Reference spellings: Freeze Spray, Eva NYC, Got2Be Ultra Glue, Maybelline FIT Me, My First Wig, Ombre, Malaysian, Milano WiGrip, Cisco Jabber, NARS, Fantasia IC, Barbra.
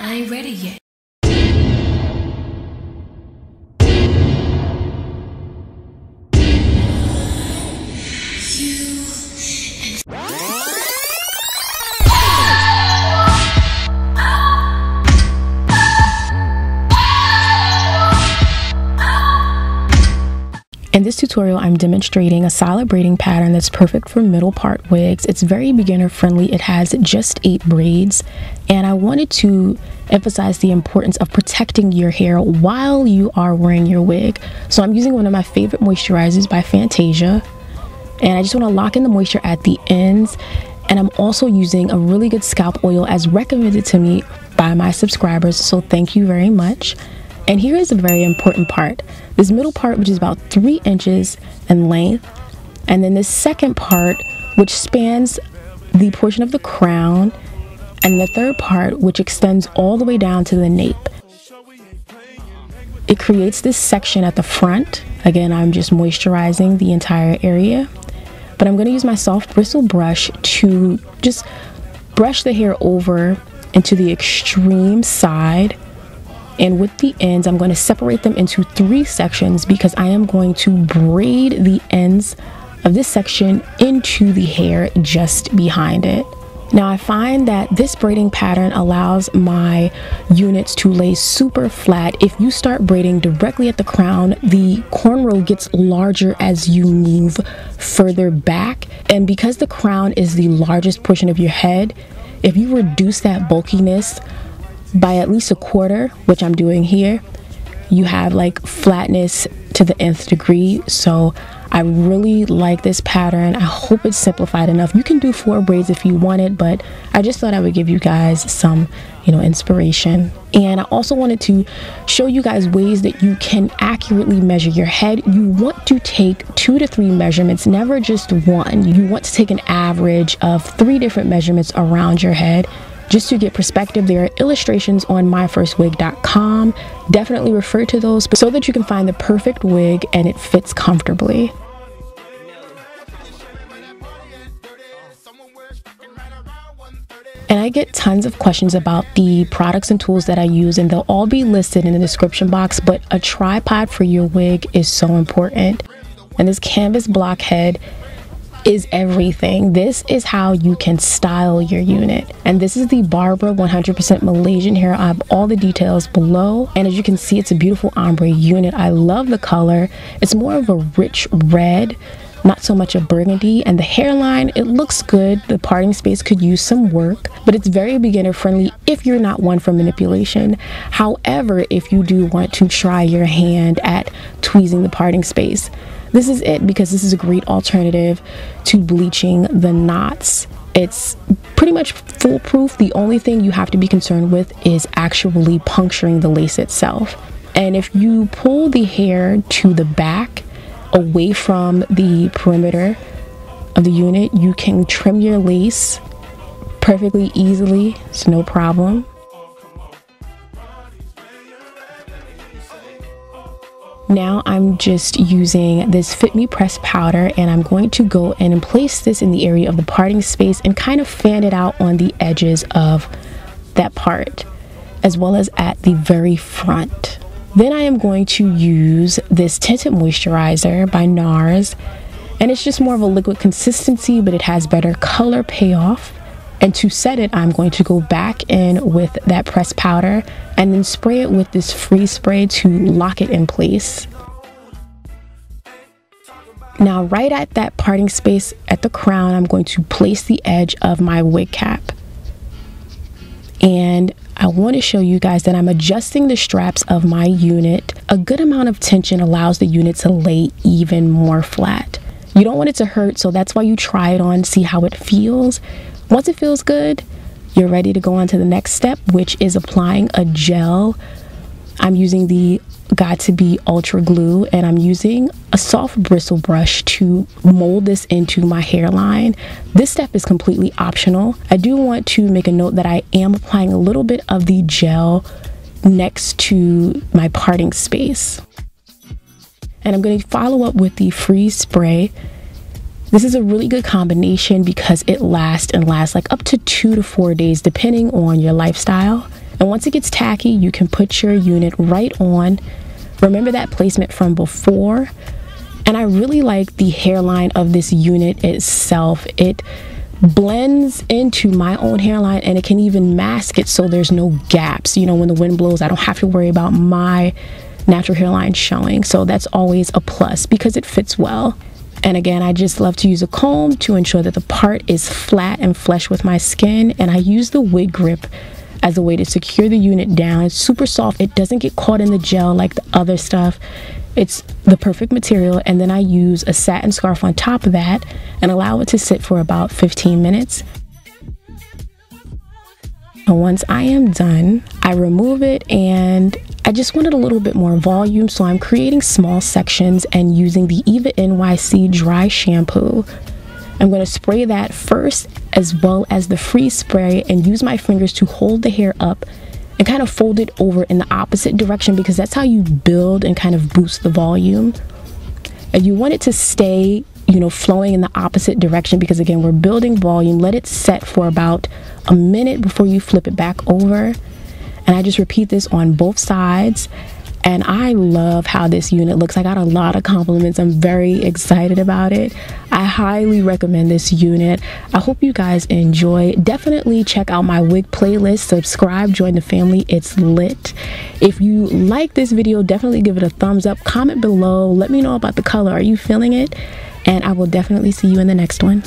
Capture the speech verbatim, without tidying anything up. I ain't ready yet. In this tutorial, I'm demonstrating a solid braiding pattern that's perfect for middle part wigs. It's very beginner friendly. It has just eight braids, and I wanted to emphasize the importance of protecting your hair while you are wearing your wig. So I'm using one of my favorite moisturizers by Fantasia, and I just want to lock in the moisture at the ends. And I'm also using a really good scalp oil as recommended to me by my subscribers, so thank you very much. And here is a very important part. This middle part, which is about three inches in length, and then this second part, which spans the portion of the crown, and the third part, which extends all the way down to the nape. It creates this section at the front. Again, I'm just moisturizing the entire area, but I'm gonna use my soft bristle brush to just brush the hair over into the extreme side. And with the ends, I'm going to separate them into three sections because I am going to braid the ends of this section into the hair just behind it. Now, I find that this braiding pattern allows my units to lay super flat. If you start braiding directly at the crown, the cornrow gets larger as you move further back. And because the crown is the largest portion of your head, if you reduce that bulkiness by at least a quarter, which I'm doing here, you have like flatness to the nth degree. So I really like this pattern. I hope it's simplified enough. You can do four braids if you wanted, but I just thought I would give you guys some, you know, inspiration. And I also wanted to show you guys ways that you can accurately measure your head. You want to take two to three measurements, never just one. You want to take an average of three different measurements around your head. Just to get perspective, there are illustrations on my first wig dot com. Definitely refer to those so that you can find the perfect wig and it fits comfortably. And I get tons of questions about the products and tools that I use, and they'll all be listed in the description box, but a tripod for your wig is so important. And this canvas block head is everything. This is how you can style your unit. And this is the Barbra one hundred percent Malaysian hair. I have all the details below. And as you can see, it's a beautiful ombre unit. I love the color. It's more of a rich red, not so much a burgundy. And the hairline, it looks good. The parting space could use some work, but it's very beginner friendly if you're not one for manipulation. However, if you do want to try your hand at tweezing the parting space, this is it, because this is a great alternative to bleaching the knots. It's pretty much foolproof. The only thing you have to be concerned with is actually puncturing the lace itself. And if you pull the hair to the back, away from the perimeter of the unit, you can trim your lace perfectly easily. It's no problem. Now I'm just using this Fit Me pressed powder, and I'm going to go in and place this in the area of the parting space and kind of fan it out on the edges of that part, as well as at the very front. Then I am going to use this tinted moisturizer by NARS, and it's just more of a liquid consistency, but it has better color payoff. And to set it, I'm going to go back in with that pressed powder and then spray it with this Freeze Spray to lock it in place. Now, right at that parting space at the crown, I'm going to place the edge of my wig cap. And I want to show you guys that I'm adjusting the straps of my unit. A good amount of tension allows the unit to lay even more flat. You don't want it to hurt, so that's why you try it on, see how it feels. Once it feels good, you're ready to go on to the next step, which is applying a gel. I'm using the got to be Ultra Glue, and I'm using a soft bristle brush to mold this into my hairline. This step is completely optional. I do want to make a note that I am applying a little bit of the gel next to my parting space. And I'm going to follow up with the Freeze Spray. This is a really good combination because it lasts and lasts like up to two to four days, depending on your lifestyle. And once it gets tacky, you can put your unit right on. Remember that placement from before. And I really like the hairline of this unit itself. It blends into my own hairline, and it can even mask it so there's no gaps. You know, when the wind blows, I don't have to worry about my natural hairline showing. So that's always a plus because it fits well. And again, I just love to use a comb to ensure that the part is flat and flush with my skin. And I use the wig grip as a way to secure the unit down. It's super soft. It doesn't get caught in the gel like the other stuff. It's the perfect material. And then I use a satin scarf on top of that and allow it to sit for about fifteen minutes. And once I am done, I remove it, and I just wanted a little bit more volume, so I'm creating small sections and using the Eva N Y C dry shampoo. I'm going to spray that first as well as the Freeze Spray and use my fingers to hold the hair up and kind of fold it over in the opposite direction, because that's how you build and kind of boost the volume. And you want it to stay, you know, flowing in the opposite direction, because again, we're building volume. Let it set for about a minute before you flip it back over. And I just repeat this on both sides. And I love how this unit looks. I got a lot of compliments. I'm very excited about it. I highly recommend this unit. I hope you guys enjoy. Definitely check out my wig playlist. Subscribe, join the family. It's lit. If you like this video, definitely give it a thumbs up. Comment below. Let me know about the color. Are you feeling it? And I will definitely see you in the next one.